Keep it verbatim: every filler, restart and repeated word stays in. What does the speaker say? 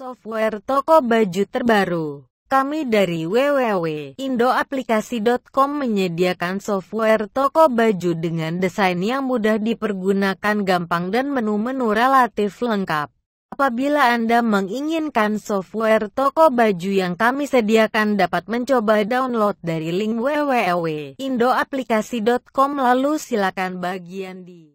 software toko baju terbaru. Kami dari w w w titik indoaplikasi titik com menyediakan software toko baju dengan desain yang mudah dipergunakan, gampang, dan menu-menu relatif lengkap. Apabila Anda menginginkan software toko baju yang kami sediakan, dapat mencoba download dari link w w w titik indoaplikasi titik com, lalu silakan bagian di